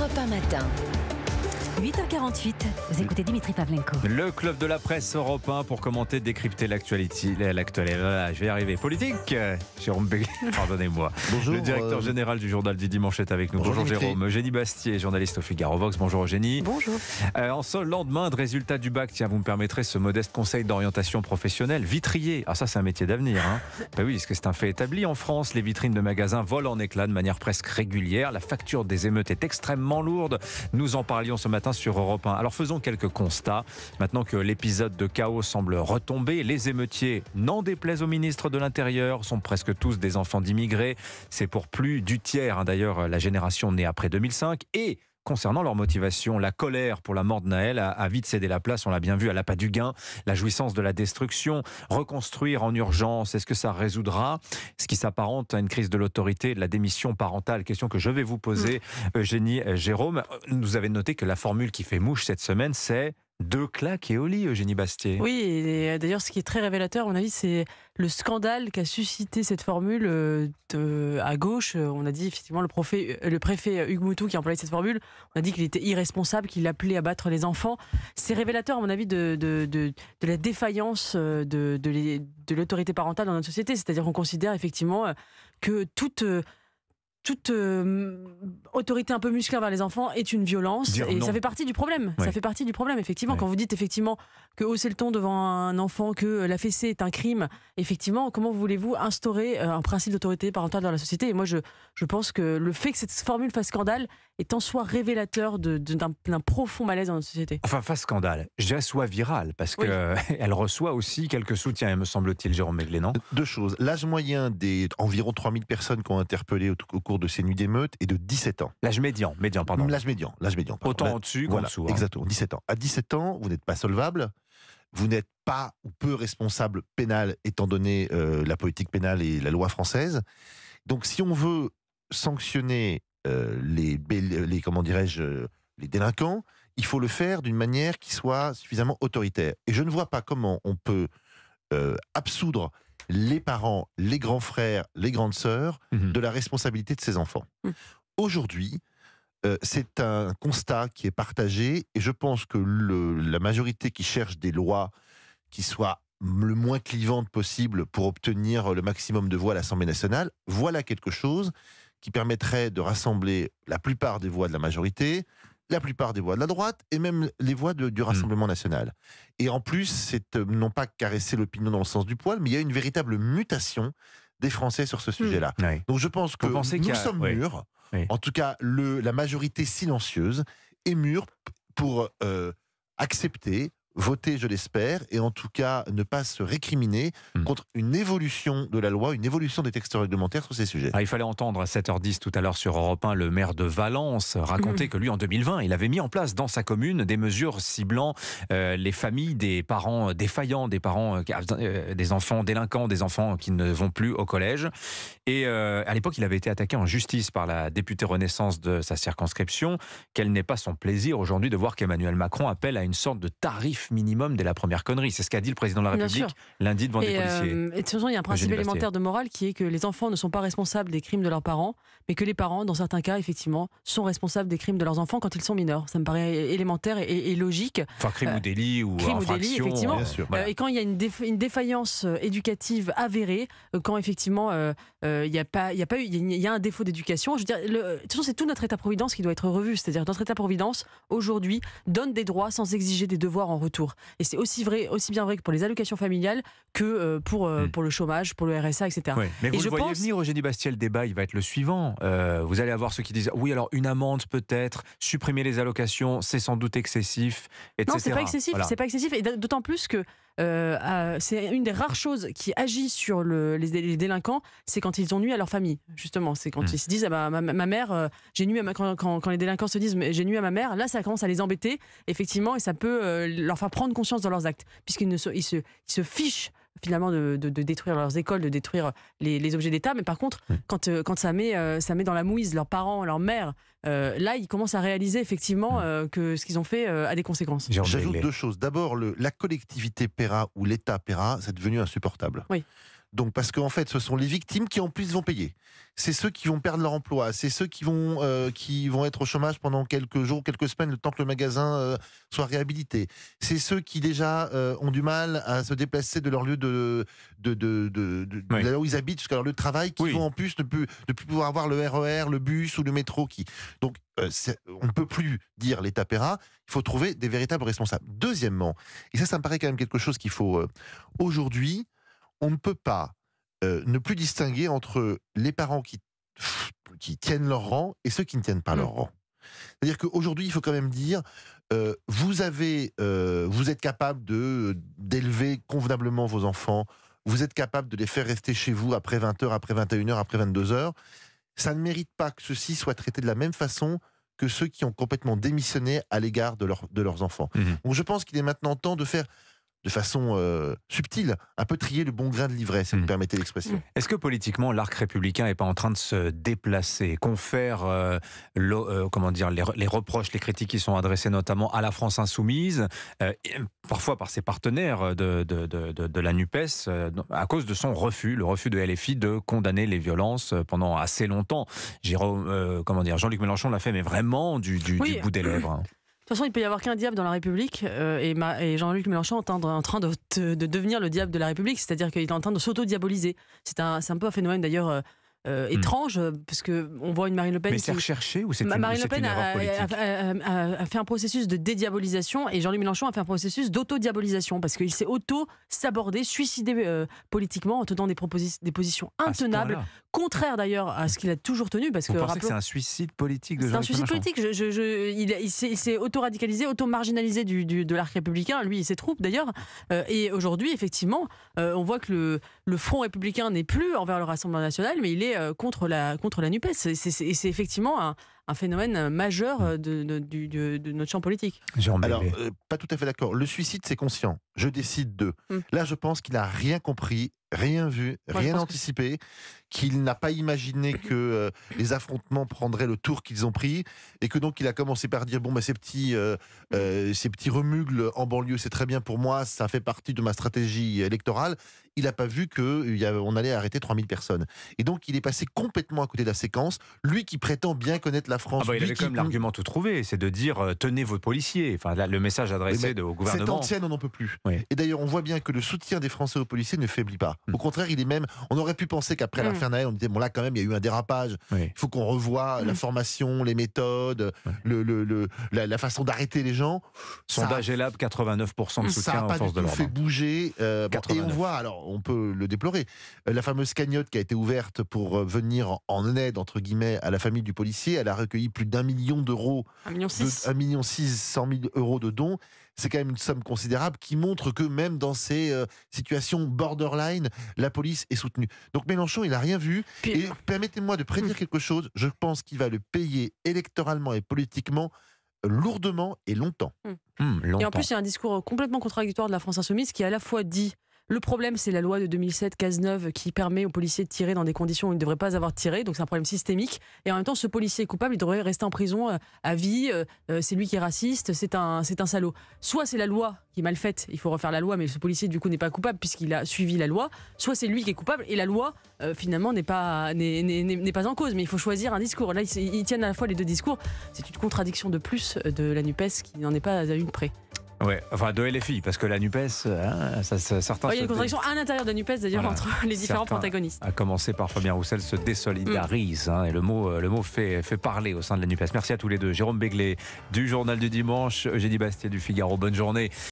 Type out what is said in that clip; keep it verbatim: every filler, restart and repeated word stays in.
Europe un matin. huit heures quarante-huit, vous écoutez Dimitri Pavlenko. Le club de la presse Europe un pour commenter, décrypter l'actualité, l'actualité, je vais y arriver, politique. Jérôme Béglé, pardonnez-moi. Bonjour. Le directeur euh... général du Journal du Dimanche est avec nous. Bonjour, Bonjour Jérôme. Eugénie Bastié, journaliste au Figaro Vox. Bonjour Eugénie. Bonjour. Euh, en ce lendemain de résultats du bac, tiens, vous me permettrez ce modeste conseil d'orientation professionnelle. Vitrier, ah ça c'est un métier d'avenir. Hein. Ben oui, parce que c'est un fait établi en France. Les vitrines de magasins volent en éclats de manière presque régulière. La facture des émeutes est extrêmement lourde. Nous en parlions ce matin sur Europe un. Alors faisons quelques constats. Maintenant que l'épisode de chaos semble retomber, les émeutiers, n'en déplaise au ministre de l'Intérieur, sont presque tous des enfants d'immigrés. C'est pour plus du tiers, hein, d'ailleurs, la génération née après deux mille cinq. Et concernant leur motivation, la colère pour la mort de Naël a, a vite cédé la place, on l'a bien vu, à l'appât du gain, la jouissance de la destruction, reconstruire en urgence, est-ce que ça résoudra ce qui s'apparente à une crise de l'autorité, de la démission parentale? Question que je vais vous poser, mmh. Eugénie, Jérôme. Vous avez noté que la formule qui fait mouche cette semaine, c'est deux claques et au lit, Eugénie Bastié. Oui, et d'ailleurs ce qui est très révélateur, à mon avis, c'est le scandale qu'a suscité cette formule de, à gauche. On a dit effectivement le, profé, le préfet Hugues Moutou qui employait cette formule, on a dit qu'il était irresponsable, qu'il appelait à battre les enfants. C'est révélateur à mon avis de, de, de, de la défaillance de, de, les, de l'autorité parentale dans notre société. C'est-à-dire qu'on considère effectivement que toute... toute euh, autorité un peu musclée envers les enfants est une violence. Dire et non. ça fait partie du problème. Oui. Ça fait partie du problème, effectivement. Oui. Quand vous dites effectivement que hausser le ton devant un enfant, que la fessée est un crime, effectivement, comment voulez-vous instaurer un principe d'autorité parentale dans la société? Et moi, je, je pense que le fait que cette formule fasse scandale est en soi révélateur de, de, d'un, d'un profond malaise dans notre société. Enfin, face scandale, je dirais soit virale, parce oui. qu'elle reçoit aussi quelques soutiens, me semble-t-il, Jérôme Béglé, non? Deux choses. L'âge moyen des environ trois mille personnes qu'on a interpellées au, au cours de ces nuits d'émeutes est de dix-sept ans. L'âge médian, médian, pardon. L'âge médian, l'âge médian. Pardon. Autant au-dessus qu'en dessous. Voilà, exactement, dix-sept ans. À dix-sept ans, vous n'êtes pas solvable, vous n'êtes pas ou peu responsable pénal, étant donné euh, la politique pénale et la loi française. Donc, si on veut sanctionner Euh, les, les, comment dirais-je, les délinquants, il faut le faire d'une manière qui soit suffisamment autoritaire. Et je ne vois pas comment on peut euh, absoudre les parents, les grands frères, les grandes sœurs mmh. de la responsabilité de ces enfants. Mmh. Aujourd'hui, euh, c'est un constat qui est partagé et je pense que le, la majorité qui cherche des lois qui soient le moins clivantes possible pour obtenir le maximum de voix à l'Assemblée nationale, voilà quelque chose qui permettrait de rassembler la plupart des voix de la majorité, la plupart des voix de la droite et même les voix de, du Rassemblement National. Et en plus, c'est euh, non pas caresser l'opinion dans le sens du poil, mais il y a une véritable mutation des Français sur ce sujet-là. Oui. Donc je pense que nous a... sommes oui. mûrs, oui. en tout cas le, la majorité silencieuse est mûre pour euh, accepter, voter, je l'espère, et en tout cas ne pas se récriminer mmh. contre une évolution de la loi, une évolution des textes réglementaires sur ces sujets. Ah, il fallait entendre à sept heures dix tout à l'heure sur Europe un le maire de Valence raconter mmh. que lui, en deux mille vingt, il avait mis en place dans sa commune des mesures ciblant euh, les familles des parents défaillants, des parents, euh, des enfants délinquants, des enfants qui ne vont plus au collège. Et euh, à l'époque, il avait été attaqué en justice par la députée Renaissance de sa circonscription. Quel n'est pas son plaisir aujourd'hui de voir qu'Emmanuel Macron appelle à une sorte de tarif minimum dès la première connerie. C'est ce qu'a dit le président de la République lundi devant et des policiers. Euh, et de toute façon, il y a un principe élémentaire de morale qui est que les enfants ne sont pas responsables des crimes de leurs parents, mais que les parents, dans certains cas, effectivement, sont responsables des crimes de leurs enfants quand ils sont mineurs. Ça me paraît élémentaire et, et logique. Enfin, crime euh, ou délit ou crime infraction. Ou délit, effectivement. Bien sûr. Voilà. Euh, et quand il y a une, défa- une défaillance éducative avérée, euh, quand effectivement il euh, euh, y a pas, il y a pas eu, il y, y a un défaut d'éducation. Je veux dire, le, de toute façon, c'est tout notre état-providence qui doit être revu. C'est-à-dire, notre état-providence aujourd'hui donne des droits sans exiger des devoirs en retour. Et c'est aussi vrai, aussi bien vrai que pour les allocations familiales que pour, mmh. pour le chômage, pour le R S A, et cetera. Oui, mais vous et le je voyez pense... venir, Eugénie Bastié, le débat, il va être le suivant. Euh, vous allez avoir ceux qui disent, oui, alors une amende peut-être, supprimer les allocations, c'est sans doute excessif, et cetera. Non, c'est pas excessif, voilà. c'est pas excessif, et d'autant plus que Euh, c'est une des rares choses qui agit sur le, les, les délinquants, c'est quand ils ont nui à leur famille, justement. C'est quand mmh. ils se disent, ah bah, ma, ma mère, euh, j'ai nui à ma, quand, quand, quand les délinquants se disent, j'ai nui à ma mère, là ça commence à les embêter, effectivement, et ça peut euh, leur faire prendre conscience de leurs actes, puisqu'ils ne se, ils se, ils se fichent finalement de, de, de détruire leurs écoles, de détruire les, les objets d'État, mais par contre, mmh. quand, euh, quand ça, met, euh, ça met dans la mouise leurs parents, leur mère, euh, là, ils commencent à réaliser effectivement euh, que ce qu'ils ont fait euh, a des conséquences. J'ajoute deux choses. D'abord, le, la collectivité paiera ou l'État paiera, c'est devenu insupportable. Oui. Donc, parce qu'en fait, ce sont les victimes qui en plus vont payer. C'est ceux qui vont perdre leur emploi, c'est ceux qui vont, euh, qui vont être au chômage pendant quelques jours, quelques semaines, le temps que le magasin euh, soit réhabilité. C'est ceux qui déjà euh, ont du mal à se déplacer de leur lieu de, de, de, de, de, oui. de là où ils habitent jusqu'à leur lieu de travail, qui oui. vont en plus ne plus, ne plus pouvoir avoir le R E R, le bus ou le métro. Qui... Donc, euh, on ne peut plus dire l'État paiera, il faut trouver des véritables responsables. Deuxièmement, et ça, ça me paraît quand même quelque chose qu'il faut... Euh, aujourd'hui, on ne peut pas euh, ne plus distinguer entre les parents qui, pff, qui tiennent leur rang et ceux qui ne tiennent pas leur rang. C'est-à-dire qu'aujourd'hui, il faut quand même dire, euh, vous, avez, euh, vous êtes capable de, d'élever convenablement vos enfants, vous êtes capable de les faire rester chez vous après vingt heures, après vingt et une heures, après vingt-deux heures. Ça ne mérite pas que ceux-ci soient traités de la même façon que ceux qui ont complètement démissionné à l'égard de, leur, de leurs enfants. Mmh. Donc je pense qu'il est maintenant temps de faire... de façon euh, subtile, un peu trier le bon grain de l'ivraie, si vous me permettez l'expression. Est-ce que politiquement, l'arc républicain n'est pas en train de se déplacer, confère euh, le, euh, comment dire, les, les reproches, les critiques qui sont adressées notamment à la France Insoumise, euh, parfois par ses partenaires de, de, de, de, de la NUPES, euh, à cause de son refus, le refus de L F I de condamner les violences pendant assez longtemps. Jérôme, euh, comment dire, Jean-Luc Mélenchon l'a fait, mais vraiment du, du, oui. du bout des lèvres. De toute façon, il ne peut y avoir qu'un diable dans la République, euh, et, et Jean-Luc Mélenchon est en, en train de, de devenir le diable de la République, c'est-à-dire qu'il est en train de s'auto-diaboliser. C'est un, un peu un phénomène d'ailleurs euh, euh, étrange, mmh. parce qu'on voit une Marine Le Pen... Mais c'est recherché ou c'est une, Marine Le Pen une erreur politique a, a, a, a fait un processus de dédiabolisation, et Jean-Luc Mélenchon a fait un processus d'auto-diabolisation, parce qu'il s'est auto-sabordé, suicidé euh, politiquement en tenant des, des positions intenables, contraire d'ailleurs à ce qu'il a toujours tenu. Parce Vous que, pensez rappelons, que c'est un suicide politique de Jean-Luc Mélenchon ? C'est un suicide politique. Je, je, je, il il s'est auto-radicalisé, auto-marginalisé du, du, de l'arc républicain, lui et ses troupes d'ailleurs. Euh, et aujourd'hui, effectivement, euh, on voit que le, le front républicain n'est plus envers le Rassemblement National, mais il est euh, contre, la, contre la NUPES. Et c'est effectivement un, un phénomène majeur de, de, de, de notre champ politique. Alors, euh, pas tout à fait d'accord. Le suicide, c'est conscient. Je décide de. Hum. Là, je pense qu'il n'a rien compris, rien vu, Moi, rien anticipé, qu'il qu n'a pas imaginé que euh, les affrontements prendraient le tour qu'ils ont pris, et que donc il a commencé par dire bon bah, ces petits euh, euh, ces petits remugles en banlieue c'est très bien pour moi, ça fait partie de ma stratégie électorale. Il n'a pas vu qu'on allait arrêter trois mille personnes. Et donc, il est passé complètement à côté de la séquence. Lui qui prétend bien connaître la France... Ah bah, il avait quand même l'argument tout trouvé, c'est de dire euh, « tenez vos policiers ». Enfin, là, le message adressé ben, au gouvernement... Cette ancienne, on n'en peut plus. Oui. Et d'ailleurs, on voit bien que le soutien des Français aux policiers ne faiblit pas. Au contraire, il est même... On aurait pu penser qu'après mmh. l'affaire Naël, on disait « bon là, quand même, il y a eu un dérapage. Oui. Il faut qu'on revoie mmh. la formation, les méthodes, oui. le, le, le, la, la façon d'arrêter les gens. » Sondage Elabe, quatre-vingt-neuf pour cent de soutien. Ça n'a pas du tout fait bouger. Euh, bon, et on voit, alors, on peut le déplorer. La fameuse cagnotte qui a été ouverte pour venir en aide, entre guillemets, à la famille du policier, elle a recueilli plus d'un million d'euros. Un million six. Un million six cent mille euros de dons. C'est quand même une somme considérable qui montre que même dans ces euh, situations borderline, la police est soutenue. Donc Mélenchon, il n'a rien vu. Puis... Et permettez-moi de prédire mmh. quelque chose. Je pense qu'il va le payer électoralement et politiquement lourdement et longtemps. Mmh. Mmh, longtemps. Et en plus, il y a un discours complètement contradictoire de la France Insoumise qui à la fois dit... Le problème, c'est la loi de deux mille sept, case neuf, qui permet aux policiers de tirer dans des conditions où ils ne devraient pas avoir tiré, donc c'est un problème systémique. Et en même temps, ce policier coupable, il devrait rester en prison à vie, c'est lui qui est raciste, c'est un, c'est un salaud. Soit c'est la loi qui est mal faite, il faut refaire la loi, mais ce policier, du coup, n'est pas coupable puisqu'il a suivi la loi, soit c'est lui qui est coupable, et la loi, euh, finalement, n'est pas, n'est, n'est, n'est pas en cause, mais il faut choisir un discours. Là, ils, ils tiennent à la fois les deux discours, c'est une contradiction de plus de la NUPES qui n'en est pas à une près. Ouais, enfin de L F I, parce que la NUPES, hein, ça, ça, certains... Ouais, il y a une contradiction dé... à l'intérieur de la NUPES, d'ailleurs, voilà, entre les différents protagonistes. À commencer par Fabien Roussel, se désolidarise, mmh. hein, et le mot, le mot fait, fait parler au sein de la NUPES. Merci à tous les deux. Jérôme Béglé, du Journal du Dimanche, Eugénie Bastié, du Figaro. Bonne journée.